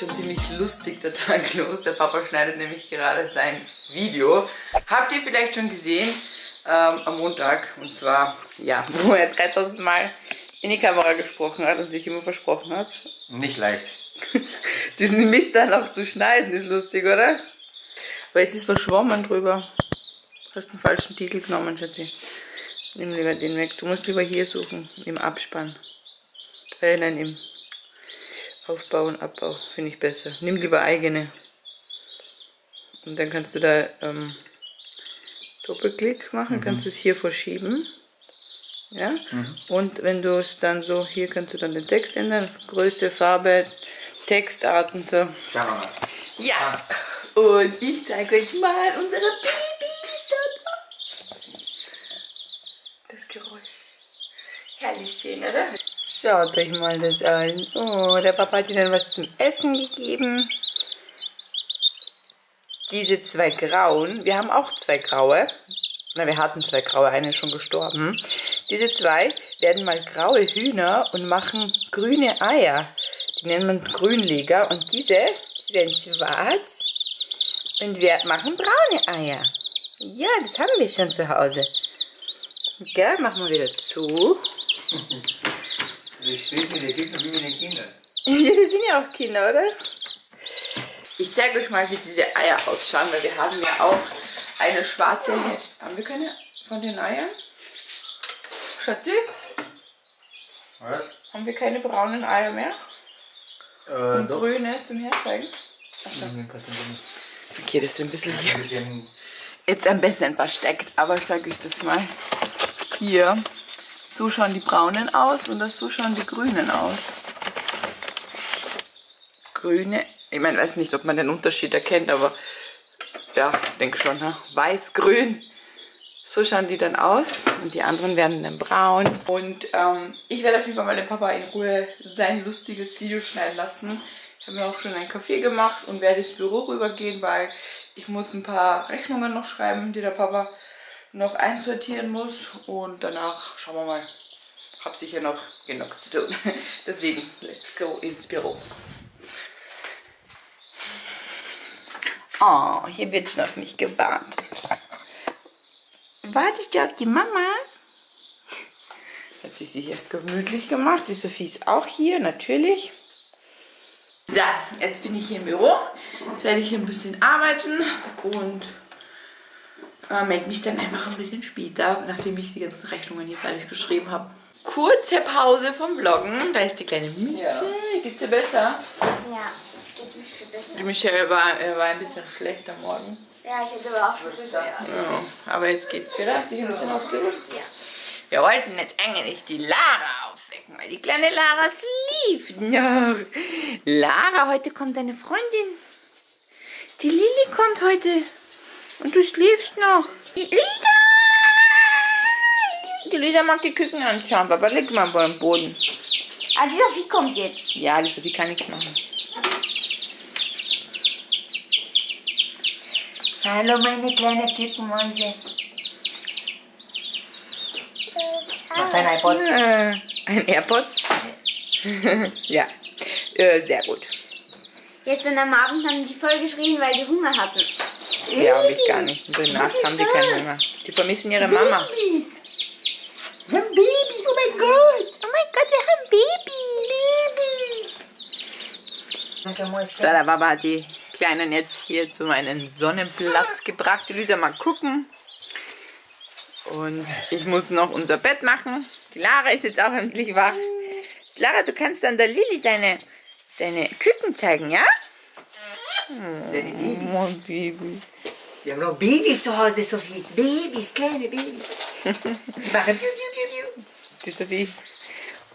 schon ziemlich lustig der Tag los. Der Papa schneidet nämlich gerade sein Video. Habt ihr vielleicht schon gesehen am Montag. Und zwar, ja, wo er 3000 Mal in die Kamera gesprochen hat und sich immer versprochen hat. Nicht leicht. Diesen Mist dann auch zu schneiden ist lustig, oder? Aber jetzt ist verschwommen drüber. Du hast den falschen Titel genommen, Schatzi. Nimm lieber den weg. Du musst lieber hier suchen, im Abspann. Nein, im Aufbau und Abbau finde ich besser. Nimm lieber eigene. Und dann kannst du da Doppelklick machen, kannst du es hier verschieben. Ja? Und wenn du es dann so, hier kannst du dann den Text ändern. Größe, Farbe, Textarten, so. Schauen wir mal. Ja, und ich zeige euch mal unsere Babys. Schaut mal. Das Geräusch. Herrlich sehen, oder? Schaut euch mal das an. Oh, der Papa hat ihnen was zum Essen gegeben. Diese zwei grauen, wir haben auch zwei graue. Na, wir hatten zwei graue, eine ist schon gestorben. Diese zwei werden mal graue Hühner und machen grüne Eier. Die nennt man Grünleger. Und diese werden schwarz und wir machen braune Eier. Ja, das haben wir schon zu Hause. Gell, machen wir wieder zu. Ich spiele mit den Kindern wie mit den Kindern. Ja, das sind ja auch Kinder, oder? Ich zeige euch mal, wie diese Eier ausschauen, weil wir haben ja auch eine schwarze... Haben wir keine von den Eiern? Schatzi? Was? Haben wir keine braunen Eier mehr? Und doch. Grüne zum Herzeigen? Achso. Okay, das ist ein bisschen hier. Jetzt ein bisschen versteckt, aber ich zeige euch das mal. Hier. So schauen die braunen aus und so schauen die grünen aus. Grüne, ich meine, weiß nicht, ob man den Unterschied erkennt, aber ja, denke schon, ne? Weiß-grün. So schauen die dann aus und die anderen werden dann braun. Und ich werde auf jeden Fall mal den Papa in Ruhe sein lustiges Video schneiden lassen. Ich habe mir auch schon einen Kaffee gemacht und werde ins Büro rübergehen, weil ich muss ein paar Rechnungen noch schreiben, die der Papa noch einsortieren muss, und danach schauen wir mal. Hab sicher noch genug zu tun. Deswegen, let's go ins Büro. Oh, hier wird schon auf mich gewartet. Wartest du auf die Mama? Hat sie sich hier gemütlich gemacht. Die Sophie ist auch hier, natürlich. So, jetzt bin ich hier im Büro. Jetzt werde ich hier ein bisschen arbeiten und melde mich dann einfach ein bisschen später, nachdem ich die ganzen Rechnungen hier fertig geschrieben habe. Kurze Pause vom Vloggen. Da ist die kleine Michelle. Ja. Geht's dir besser? Ja, es geht mir viel besser. Die Michelle war ein bisschen schlecht am Morgen. Ja, ich hatte aber auch schon Lust. Ja, aber jetzt geht's wieder. Hast du dich ein bisschen ausgeruht? Ja. Wir wollten jetzt eigentlich die Lara aufwecken, weil die kleine Lara schläft noch. Lara, heute kommt deine Freundin. Die Lili kommt heute. Und du schläfst noch. Lisa! Die Lisa mag die Küken anschauen. Papa, leg mal beim Boden. Ah, die Sophie kommt jetzt. Ja, die Sophie kann nichts machen. Hallo, meine kleine Kükenmäuse. Mach dein iPod. Ein AirPod? Ja, sehr gut. Gestern am Abend haben die voll geschrien, weil die Hunger hatten. Ja, habe ich gar nicht. Und danach haben die keine Mama. Die vermissen ihre Mama. Babys. Wir haben Babys, oh mein Gott. Oh mein Gott, wir haben Babys. So, der Baba hat die Kleinen jetzt hier zu meinem Sonnenplatz gebracht. Die Lisa mal gucken. Und ich muss noch unser Bett machen. Die Lara ist jetzt auch endlich wach. Lara, du kannst dann der Lili deine Küken zeigen, ja? Deine Babys. Oh, Baby. Wir haben noch Babys zu Hause, Sophie. Babys, kleine Babys. Die machen Piu, Piu, Piu, Piu. Die Sophie.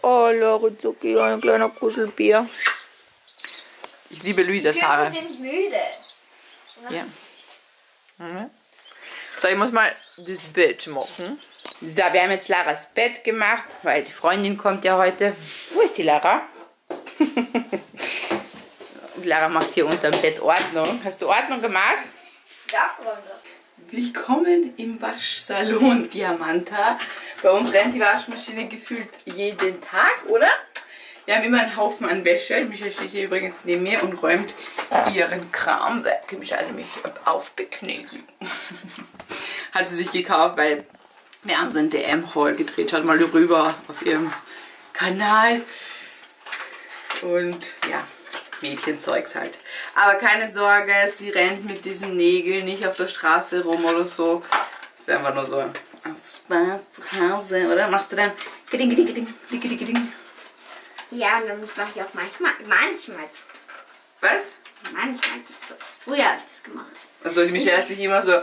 Oh, Lara, Zucki, ein kleiner Kuschelbier. Ich liebe Luisas Haare. Die sind müde. Ja. Mhm. So, ich muss mal das Bett machen. So, wir haben jetzt Laras Bett gemacht, weil die Freundin kommt ja heute. Wo ist die Lara? Lara macht hier unterm Bett Ordnung. Hast du Ordnung gemacht? Ja, Freunde. Willkommen im Waschsalon, Diamanta. Bei uns rennt die Waschmaschine gefühlt jeden Tag, oder? Wir haben immer einen Haufen an Wäsche. Michael steht hier übrigens neben mir und räumt ihren Kram weg. Michael hat mich aufgeknägelt. Hat sie sich gekauft, weil wir haben so einen DM-Haul gedreht. Schaut mal rüber auf ihrem Kanal. Und ja, Mädchenzeugs halt. Aber keine Sorge, sie rennt mit diesen Nägeln nicht auf der Straße rum oder so. Ist einfach nur so Spaß zu Hause, oder? Machst du dann geding, geding, geding, geding, geding. Ja, und dann mache ich auch manchmal. Was? Manchmal. Früher habe ich das gemacht. Also die Michelle hat sich immer so,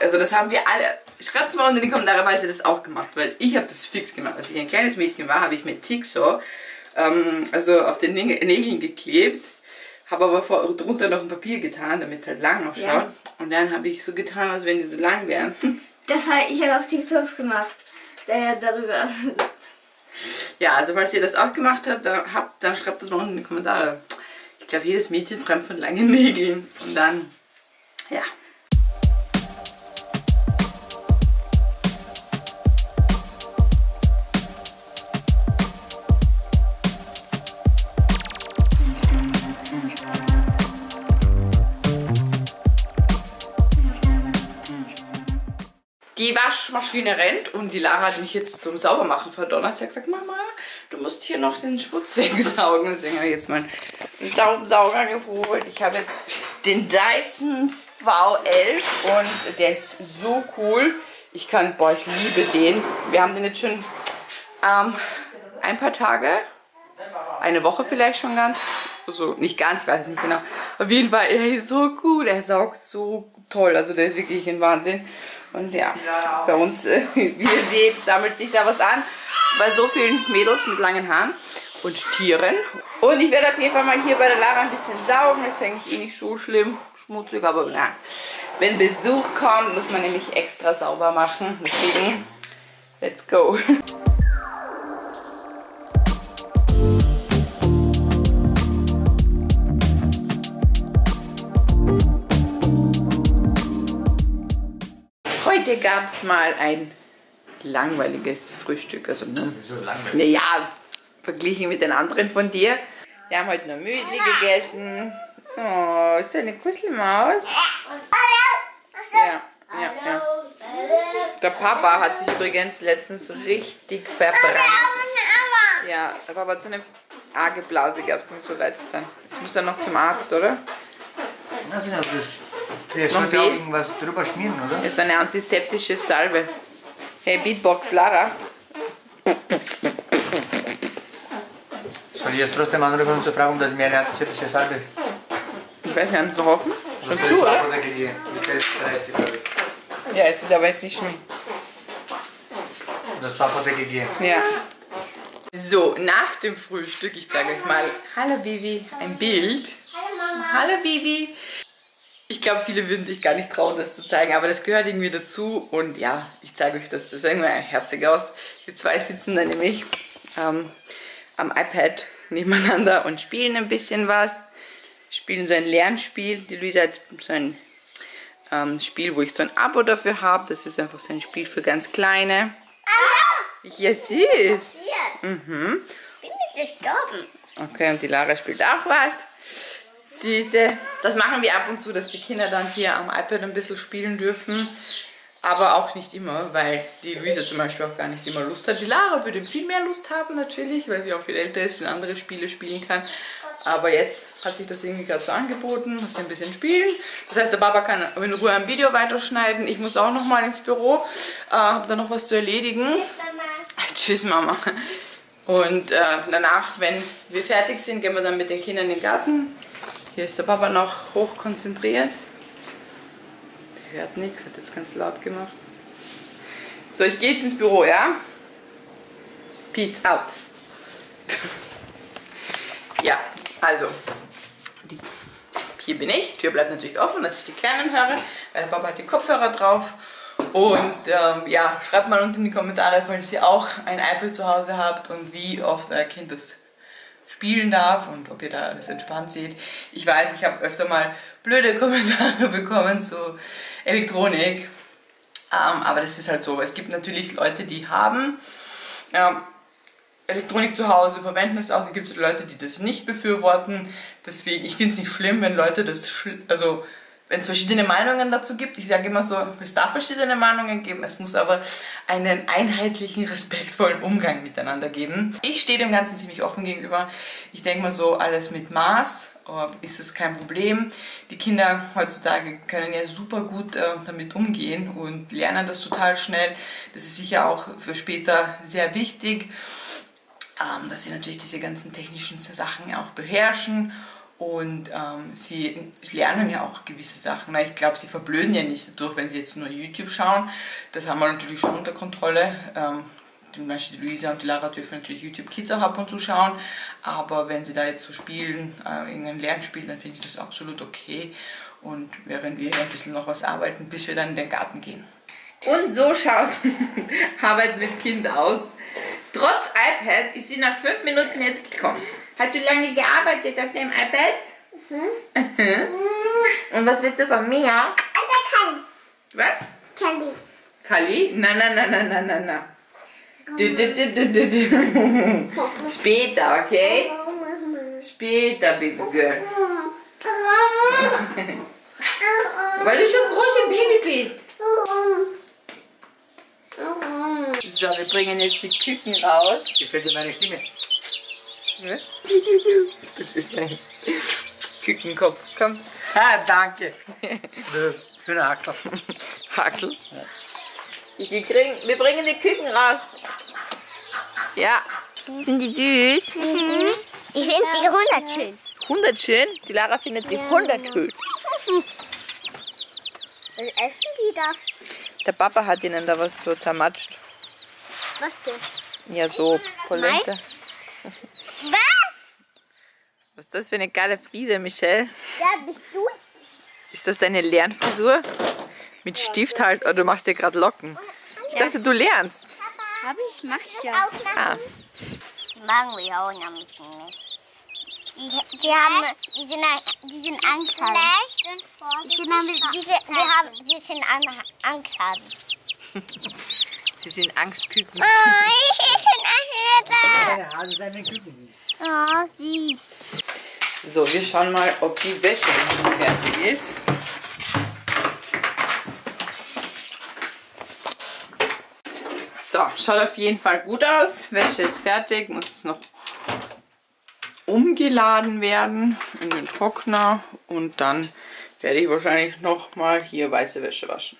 also das haben wir alle, schreibt es mal unter die Kommentare, weil sie das auch gemacht, weil ich habe das fix gemacht. Als ich ein kleines Mädchen war, habe ich mit Tick so, also auf den Nägeln geklebt, habe aber drunter noch ein Papier getan, damit es halt lang ausschaut. Ja. Und dann habe ich so getan, als wenn die so lang wären. Das habe ich ja auf TikToks gemacht, darüber. Ja, also falls ihr das auch gemacht habt, dann schreibt das mal unten in die Kommentare. Ich glaube, jedes Mädchen träumt von langen Nägeln. Und dann, ja. Die Waschmaschine rennt und die Lara hat mich jetzt zum Saubermachen verdonnert. Sie hat gesagt, Mama, du musst hier noch den Schmutz wegsaugen. Deswegen habe ich jetzt meinen Staubsauger geholt. Ich habe jetzt den Dyson V11 und der ist so cool. Ich liebe den. Wir haben den jetzt schon ein paar Tage, eine Woche vielleicht schon ganz. Also nicht ganz, ich weiß nicht genau. Auf jeden Fall, er ist so cool, er saugt so toll. Also der ist wirklich ein Wahnsinn. Und ja, bei uns, wie ihr seht, sammelt sich da was an. Bei so vielen Mädels mit langen Haaren und Tieren. Und ich werde auf jeden Fall mal hier bei der Lara ein bisschen saugen. Das ist eigentlich eh nicht so schlimm, schmutzig, aber na. Wenn Besuch kommt, muss man nämlich extra sauber machen. Deswegen, let's go. Heute gab es mal ein langweiliges Frühstück. Also nur, so langweilig. Naja, verglichen mit den anderen von dir. Wir haben heute nur Müsli gegessen. Oh, ist da eine Kusselmaus? Ja, ja, ja. Der Papa hat sich übrigens letztens richtig verbrannt. Ja, der Papa hat so eine arge Blase gehabt. Es tut mir so leid. Jetzt muss er noch zum Arzt, oder? Was ist das? Der sollte auch irgendwas drüber schmieren, oder? Ist eine antiseptische Salbe. Hey, Beatbox, Lara. Soll ich jetzt trotzdem anrufen und zu fragen, dass mir eine antiseptische Salbe ist? Ich weiß nicht, haben Sie noch offen? Schon zu, oder? Ja, jetzt ist aber jetzt nicht schlimm. Das war vor der GG. Ja. So, nach dem Frühstück, ich zeige euch mal, hallo Baby, ein Bild. Hallo Mama. Hallo Baby. Ich glaube, viele würden sich gar nicht trauen, das zu zeigen, aber das gehört irgendwie dazu und ja, ich zeige euch das. Das sieht irgendwie herzig aus. Die zwei sitzen da nämlich am iPad nebeneinander und spielen ein bisschen was. Spielen so ein Lernspiel. Die Luisa hat so ein Spiel, wo ich so ein Abo dafür habe. Das ist einfach so ein Spiel für ganz Kleine. Ah! Ja, süß. Mhm. Bin ich gestorben. Okay, und die Lara spielt auch was. Süße. Das machen wir ab und zu, dass die Kinder dann hier am iPad ein bisschen spielen dürfen. Aber auch nicht immer, weil die Luisa zum Beispiel auch gar nicht immer Lust hat. Die Lara würde viel mehr Lust haben natürlich, weil sie auch viel älter ist und andere Spiele spielen kann. Aber jetzt hat sich das irgendwie gerade so angeboten, muss sie ein bisschen spielen. Das heißt, der Papa kann in Ruhe ein Video weiterschneiden. Ich muss auch nochmal ins Büro, habe da noch was zu erledigen. Tschüss, Mama. Tschüss, Mama. Und danach, wenn wir fertig sind, gehen wir dann mit den Kindern in den Garten. Hier ist der Papa noch hochkonzentriert. Er hört nichts, hat jetzt ganz laut gemacht. So, ich gehe jetzt ins Büro, ja? Peace out. Ja, also, hier bin ich. Die Tür bleibt natürlich offen, dass ich die Kleinen höre, weil der Papa hat die Kopfhörer drauf. Und ja, schreibt mal unten in die Kommentare, falls ihr auch ein iPad zu Hause habt und wie oft euer Kind das spielen darf und ob ihr da alles entspannt seht. Ich weiß, ich habe öfter mal blöde Kommentare bekommen zu Elektronik, aber das ist halt so. Es gibt natürlich Leute, die haben Elektronik zu Hause verwenden es auch. Da gibt es Leute, die das nicht befürworten. Deswegen, ich finde es nicht schlimm, wenn Leute das, also wenn es verschiedene Meinungen dazu gibt. Ich sage immer so, es darf verschiedene Meinungen geben, es muss aber einen einheitlichen, respektvollen Umgang miteinander geben. Ich stehe dem Ganzen ziemlich offen gegenüber. Ich denke mal so, alles mit Maß ist es kein Problem. Die Kinder heutzutage können ja super gut damit umgehen und lernen das total schnell. Das ist sicher auch für später sehr wichtig, dass sie natürlich diese ganzen technischen Sachen auch beherrschen. Und sie lernen ja auch gewisse Sachen. Ich glaube, sie verblöden ja nicht dadurch, wenn sie jetzt nur YouTube schauen. Das haben wir natürlich schon unter Kontrolle. Zum Beispiel die Luisa und die Lara dürfen natürlich YouTube Kids auch ab und zu schauen. Aber wenn sie da jetzt so spielen, irgendein Lernspiel, dann finde ich das absolut okay. Und während wir hier ein bisschen noch was arbeiten, bis wir dann in den Garten gehen. Und so schaut Arbeit mit Kind aus. Trotz iPad ist sie nach 5 Minuten jetzt gekommen. Hast du lange gearbeitet auf dem iPad? Mhm. Und was willst du von mir? Eine Kali. Was? Kali. Kali? Na, na, na, na, na, na, na. Später, okay? Später, Baby Girl. Weil du schon groß und Baby bist. So, wir bringen jetzt die Küken raus. Gefällt dir meine Stimme? Ja? Das ist ein Kükenkopf. Komm. Ah, danke. Schöne Haxel. Haxel? Ja. Wir bringen die Küken raus. Ja. Sind die süß? Mhm. Ich finde die 100 schön. 100 schön? Die Lara findet sie 100 schön. Was essen die da? Der Papa hat ihnen da was so zermatscht. Was denn? Ja, so Polenta. Was? Was ist das für eine geile Frise, Michelle? Ja, bist du? Ist das deine Lernfrisur? Mit Stift halt, oder du machst dir gerade Locken. Ich dachte, du lernst. Papa, mach ich ja. Machen wir auch noch ein bisschen mit. Die sind Angst haben. Die sind Angst haben. Sie sind Angstküken. Oh, ich bin ein Küken. Oh, süß. So, wir schauen mal, ob die Wäsche schon fertig ist. So, schaut auf jeden Fall gut aus. Wäsche ist fertig, muss jetzt noch umgeladen werden in den Trockner und dann werde ich wahrscheinlich nochmal hier weiße Wäsche waschen.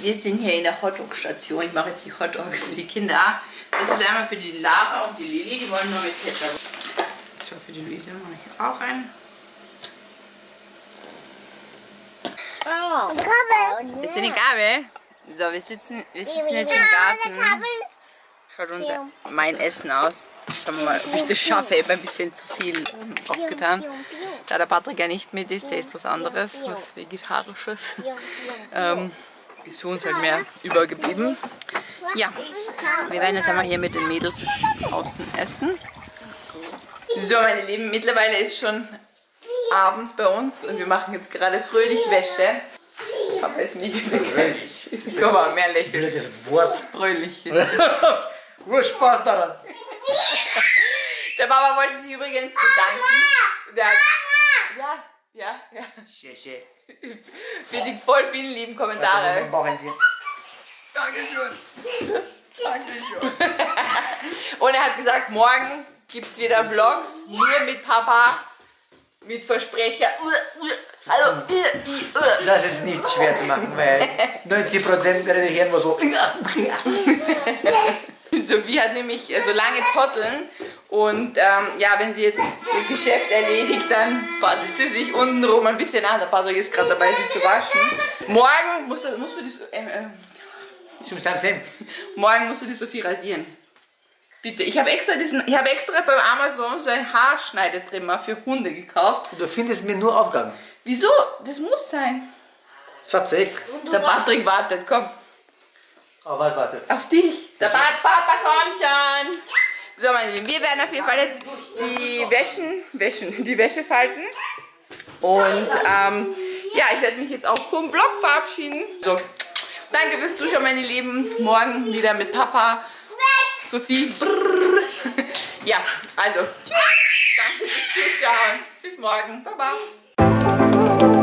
Wir sind hier in der Hotdog-Station. Ich mache jetzt die Hotdogs für die Kinder. Das ist einmal für die Lara und die Lili. Die wollen nur mit Ketchup. So, für die Luisa mache ich auch einen. Oh, Gabel. Ist denn die Gabel? So, wir sitzen jetzt im Garten. Schaut mein Essen aus. Schauen wir mal, ob ich das schaffe. Ich habe ein bisschen zu viel aufgetan. Da der Patrick ja nicht mit ist, der isst was anderes, was Vegetarisches. Ist für uns halt mehr übergeblieben. Ja, wir werden jetzt einmal hier mit den Mädels draußen essen. So, meine Lieben, mittlerweile ist schon Abend bei uns und wir machen jetzt gerade fröhlich Wäsche. Papa ist mega fröhlich. Guck mal, mehr lächeln. Das Wort fröhlich. Nur Spaß daran. Der Papa wollte sich übrigens bedanken. Ja. Für die voll vielen lieben Kommentare. Dankeschön. Und er hat gesagt, morgen gibt es wieder Vlogs. Nur mit Papa, mit Versprecher. Hallo. Das ist nicht schwer zu machen, weil 90% der Hirn war so. Sophie hat nämlich so lange Zotteln und ja, wenn sie jetzt ihr Geschäft erledigt, dann passt sie sich untenrum ein bisschen an. Der Patrick ist gerade dabei, sie zu waschen. Morgen musst du die Sophie rasieren. Bitte, ich habe extra beim Amazon so ein Haarschneidetrimmer für Hunde gekauft. Du findest mir nur Aufgaben. Wieso? Das muss sein. Schatz, der Patrick wartet, komm. Oh, was wartet? Auf dich! Der Papa kommt schon! So, meine Lieben, wir werden auf jeden Fall jetzt die Wäsche falten. Und ja, ich werde mich jetzt auch vom Vlog verabschieden. So, danke fürs Zuschauen, meine Lieben. Morgen wieder mit Papa, Sophie. Brrr. Ja, also, tschüss. Danke fürs Zuschauen. Bis morgen. Baba.